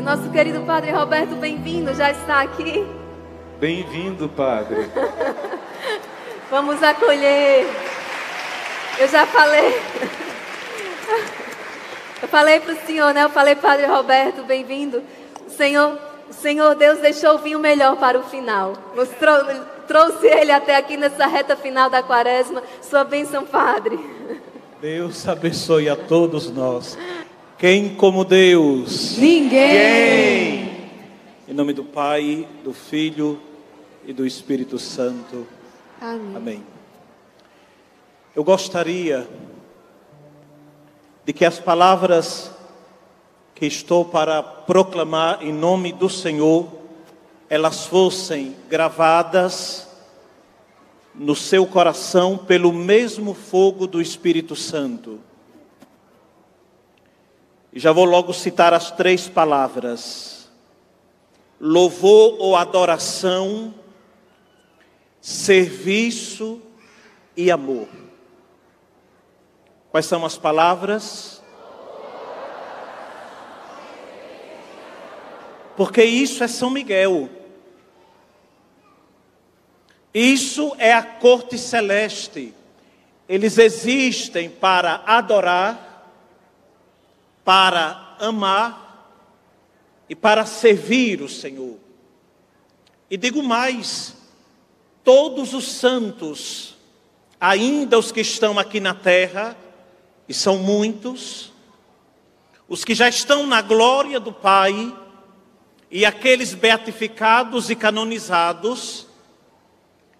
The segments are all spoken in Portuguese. E o nosso querido Padre Roberto, bem-vindo, já está aqui. Bem-vindo, Padre. Vamos acolher. Eu já falei. Eu falei para o Senhor, né? Eu falei, Padre Roberto, bem-vindo. Senhor Deus deixou o vinho melhor para o final. Nos trouxe ele até aqui nessa reta final da quaresma. Sua bênção, Padre. Deus abençoe a todos nós. Quem como Deus? Ninguém. Em nome do Pai, do Filho e do Espírito Santo. Amém. Amém. Eu gostaria de que as palavras que estou para proclamar em nome do Senhor, elas fossem gravadas no seu coração pelo mesmo fogo do Espírito Santo. E já vou logo citar as três palavras: louvor ou adoração, serviço e amor. Quais são as palavras? Porque isso é São Miguel. Isso é a corte celeste. Eles existem para adorar, para amar e para servir o Senhor. E digo mais, todos os santos, ainda os que estão aqui na terra, e são muitos, os que já estão na glória do Pai, e aqueles beatificados e canonizados,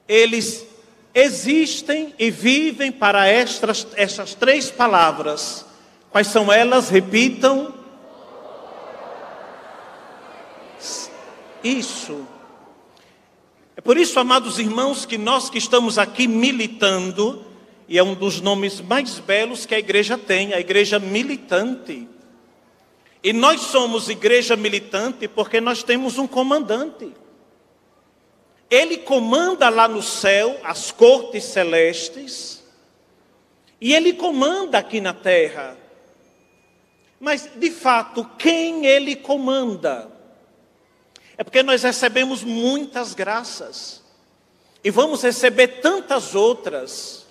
eles existem e vivem para essas três palavras. Quais são elas? Repitam. Isso. É por isso, amados irmãos, que nós que estamos aqui militando, e é um dos nomes mais belos que a igreja tem, a igreja militante. E nós somos igreja militante porque nós temos um comandante. Ele comanda lá no céu as cortes celestes e ele comanda aqui na terra. Mas, de fato, quem ele comanda? É porque nós recebemos muitas graças e vamos receber tantas outras.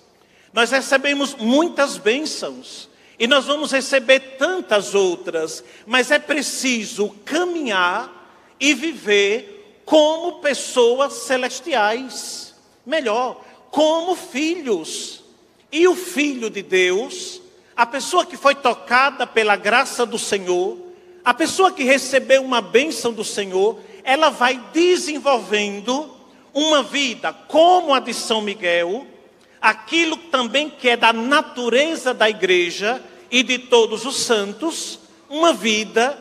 Nós recebemos muitas bênçãos e nós vamos receber tantas outras, mas é preciso caminhar e viver como pessoas celestiais, melhor, como filhos. E o Filho de Deus, a pessoa que foi tocada pela graça do Senhor, a pessoa que recebeu uma bênção do Senhor, ela vai desenvolvendo uma vida como a de São Miguel, aquilo também que é da natureza da igreja e de todos os santos, uma vida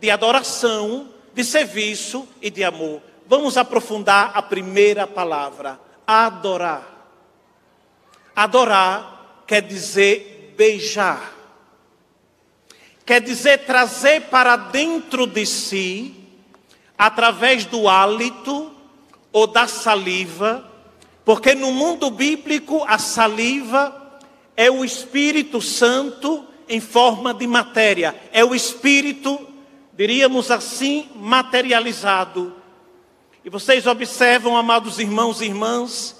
de adoração, de serviço e de amor. Vamos aprofundar a primeira palavra, adorar. Adorar quer dizer beijar. Quer dizer trazer para dentro de si, através do hálito ou da saliva, porque no mundo bíblico a saliva é o Espírito Santo em forma de matéria. É o Espírito, diríamos assim, materializado. E vocês observam, amados irmãos e irmãs,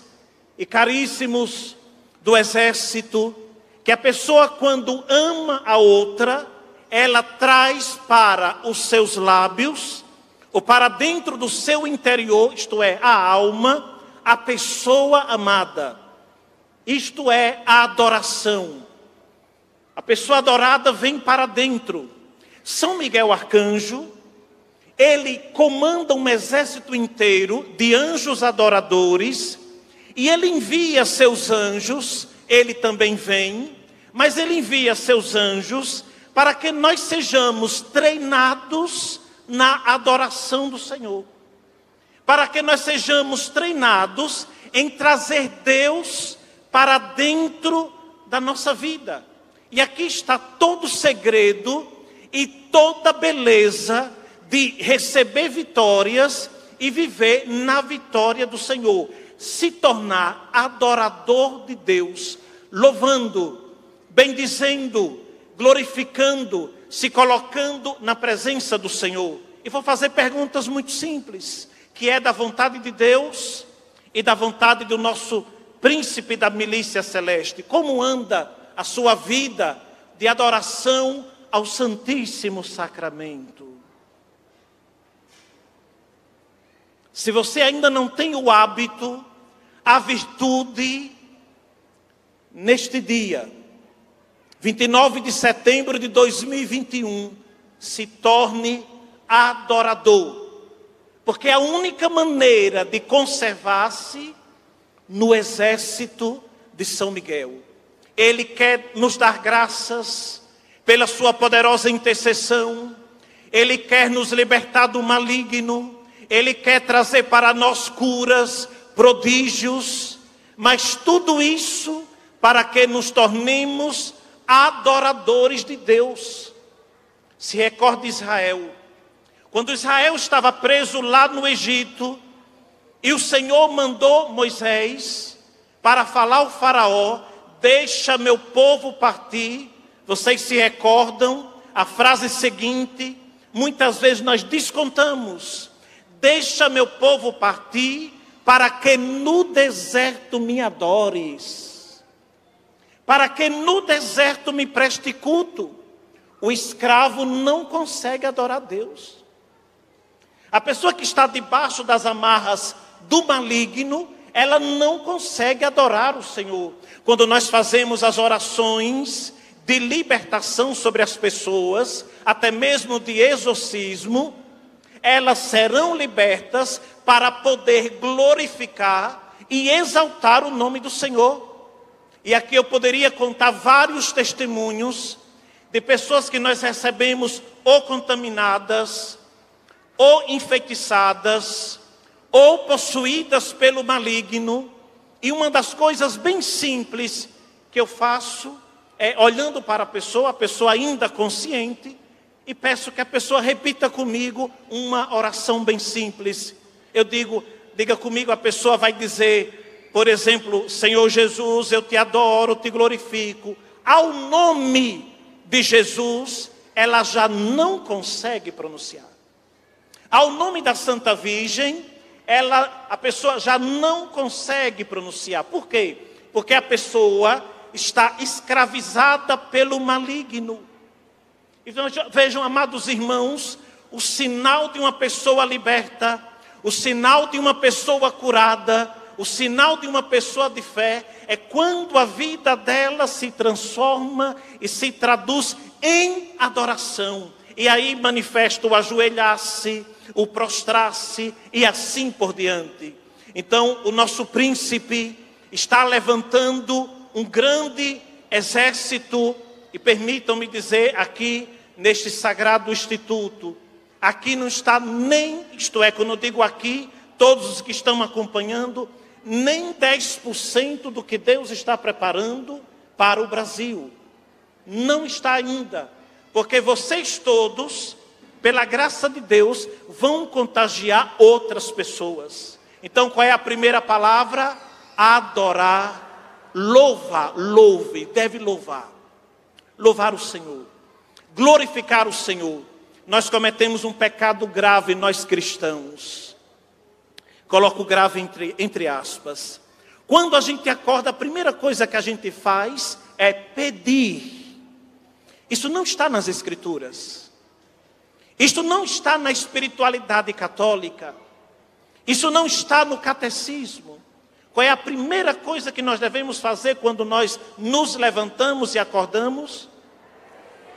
e caríssimos do exército, que a pessoa quando ama a outra, ela traz para os seus lábios, ou para dentro do seu interior, isto é, a alma, a pessoa amada, isto é a adoração. A pessoa adorada vem para dentro. São Miguel Arcanjo, ele comanda um exército inteiro de anjos adoradores, e ele envia seus anjos, ele também vem, mas ele envia seus anjos para que nós sejamos treinados na adoração do Senhor. Para que nós sejamos treinados em trazer Deus para dentro da nossa vida. E aqui está todo o segredo e toda a beleza de receber vitórias e viver na vitória do Senhor. Se tornar adorador de Deus, louvando, bendizendo, glorificando, se colocando na presença do Senhor. e vou fazer perguntas muito simples, que é da vontade de Deus e da vontade do nosso príncipe da milícia celeste. Como anda a sua vida de adoração ao Santíssimo Sacramento? Se você ainda não tem o hábito, a virtude, neste dia, 29 de setembro de 2021, se torne adorador. Porque a única maneira de conservar-se no exército de São Miguel. Ele quer nos dar graças pela sua poderosa intercessão. Ele quer nos libertar do maligno. Ele quer trazer para nós curas, prodígios. Mas tudo isso para que nos tornemos adoradores de Deus. Se recorda Israel. Quando Israel estava preso lá no Egito, e o Senhor mandou Moisés para falar ao faraó: deixa meu povo partir. Vocês se recordam a frase seguinte? Muitas vezes nós descontamos: deixa meu povo partir, para que no deserto me adores, para que no deserto me preste culto. O escravo não consegue adorar Deus. A pessoa que está debaixo das amarras do maligno, ela não consegue adorar o Senhor. Quando nós fazemos as orações de libertação sobre as pessoas, até mesmo de exorcismo, elas serão libertas para poder glorificar e exaltar o nome do Senhor. E aqui eu poderia contar vários testemunhos de pessoas que nós recebemos ou contaminadas, ou enfeitiçadas, ou possuídas pelo maligno. E uma das coisas bem simples que eu faço é, olhando para a pessoa ainda consciente, e peço que a pessoa repita comigo uma oração bem simples. Eu digo, diga comigo, a pessoa vai dizer, por exemplo, Senhor Jesus, eu te adoro, te glorifico. Ao nome de Jesus, ela já não consegue pronunciar. Ao nome da Santa Virgem, a pessoa já não consegue pronunciar. Por quê? Porque a pessoa está escravizada pelo maligno. Então, vejam, amados irmãos, o sinal de uma pessoa liberta, o sinal de uma pessoa curada, o sinal de uma pessoa de fé, é quando a vida dela se transforma e se traduz em adoração. E aí manifesta o ajoelhar-se, o prostrar-se e assim por diante. Então o nosso príncipe está levantando um grande exército. E permitam-me dizer aqui, neste sagrado instituto, aqui não está nem, isto é, quando eu digo aqui, todos os que estão acompanhando, nem 10% do que Deus está preparando para o Brasil. Não está ainda, porque vocês todos, pela graça de Deus, vão contagiar outras pessoas. Então, qual é a primeira palavra? Adorar. Louva, louve, deve louvar. Louvar o Senhor. Glorificar o Senhor. Nós cometemos um pecado grave, nós cristãos. Coloco grave entre aspas. Quando a gente acorda, a primeira coisa que a gente faz é pedir. Isso não está nas Escrituras. Isto não está na espiritualidade católica. Isso não está no catecismo. Qual é a primeira coisa que nós devemos fazer quando nós nos levantamos e acordamos?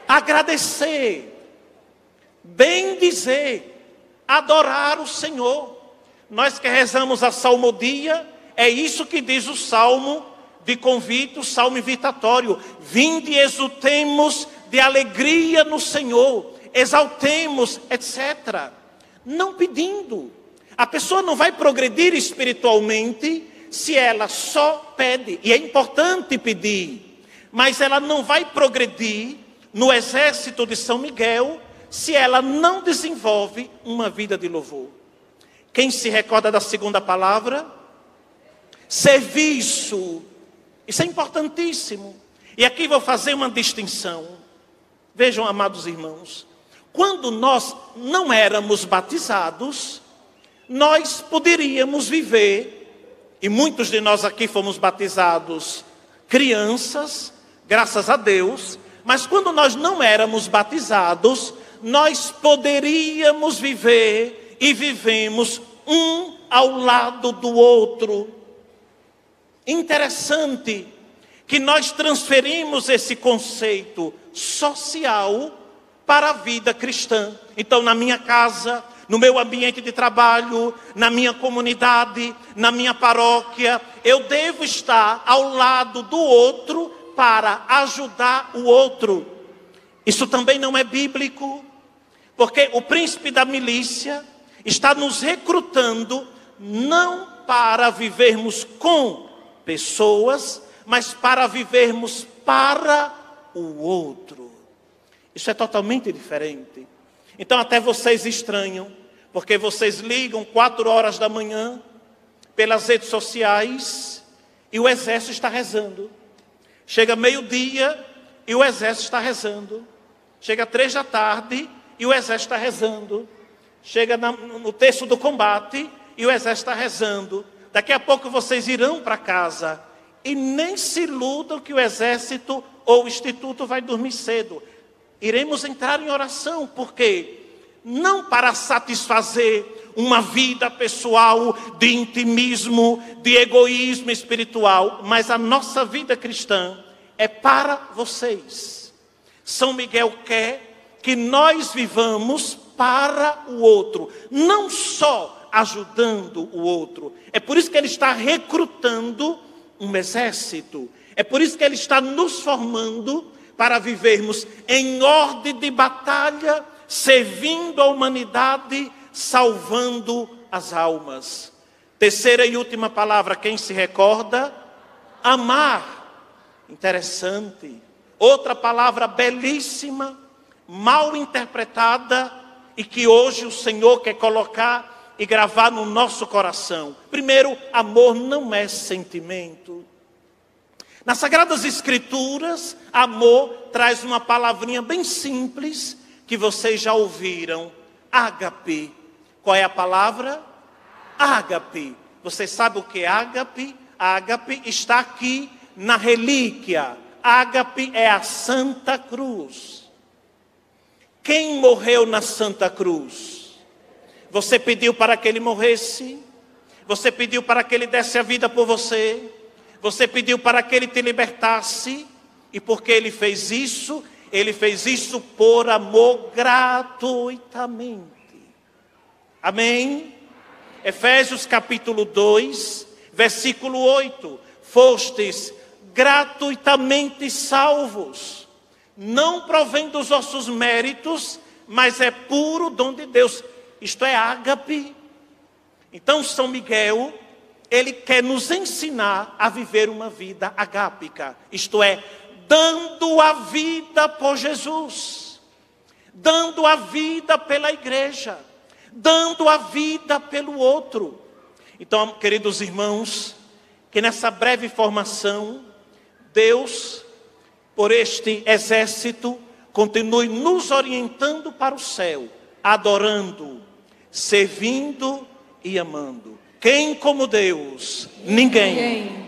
Agradecer. Bendizer. Adorar o Senhor. Nós que rezamos a salmodia, é isso que diz o salmo de convite, o salmo invitatório. Vinde e exultemos de alegria no Senhor. Exaltemos, etc. Não pedindo. A pessoa não vai progredir espiritualmente se ela só pede. E é importante pedir. Mas ela não vai progredir no exército de São Miguel se ela não desenvolve uma vida de louvor. Quem se recorda da segunda palavra? Serviço. Isso é importantíssimo. E aqui vou fazer uma distinção. Vejam, amados irmãos, Quando nós não éramos batizados, nós poderíamos viver, e muitos de nós aqui fomos batizados crianças, graças a Deus, mas quando nós não éramos batizados, nós poderíamos viver e vivemos um ao lado do outro. Interessante que nós transferimos esse conceito social para a vida cristã. Então, na minha casa, no meu ambiente de trabalho, na minha comunidade, na minha paróquia, eu devo estar ao lado do outro para ajudar o outro. Isso também não é bíblico, porque o príncipe da milícia está nos recrutando não para vivermos com pessoas, mas para vivermos para o outro. Isso é totalmente diferente. Então até vocês estranham, porque vocês ligam 4 horas da manhã pelas redes sociais e o exército está rezando. Chega meio-dia e o exército está rezando. Chega 3 da tarde e o exército está rezando. Chega no terço do combate e o exército está rezando. Daqui a pouco vocês irão para casa. E nem se iludam que o exército ou o instituto vai dormir cedo. Iremos entrar em oração, porque não para satisfazer uma vida pessoal de intimismo, de egoísmo espiritual, mas a nossa vida cristã é para vocês. São Miguel quer que nós vivamos para o outro, não só ajudando o outro. É por isso que ele está recrutando um exército. É por isso que ele está nos formando para vivermos em ordem de batalha, servindo a humanidade, salvando as almas. Terceira e última palavra, quem se recorda? Amar. Interessante. Outra palavra belíssima, mal interpretada, e que hoje o Senhor quer colocar e gravar no nosso coração. Primeiro, amor não é sentimento. Nas Sagradas Escrituras, amor traz uma palavrinha bem simples, que vocês já ouviram, ágape. Qual é a palavra? Ágape. Vocês sabem o que é ágape? Ágape está aqui na relíquia. Ágape é a Santa Cruz. Quem morreu na Santa Cruz? Você pediu para que ele morresse? Você pediu para que ele desse a vida por você? Você pediu para que ele te libertasse? E porque ele fez isso? Ele fez isso por amor gratuitamente. Amém? Efésios capítulo 2, versículo 8. Fostes gratuitamente salvos. Não provém dos vossos méritos, mas é puro dom de Deus. Isto é ágape. Então São Miguel, ele quer nos ensinar a viver uma vida agápica, isto é, dando a vida por Jesus, dando a vida pela igreja, dando a vida pelo outro. Então, queridos irmãos, que nessa breve formação, Deus, por este exército, continue nos orientando para o céu, adorando, servindo e amando. Quem como Deus? Ninguém.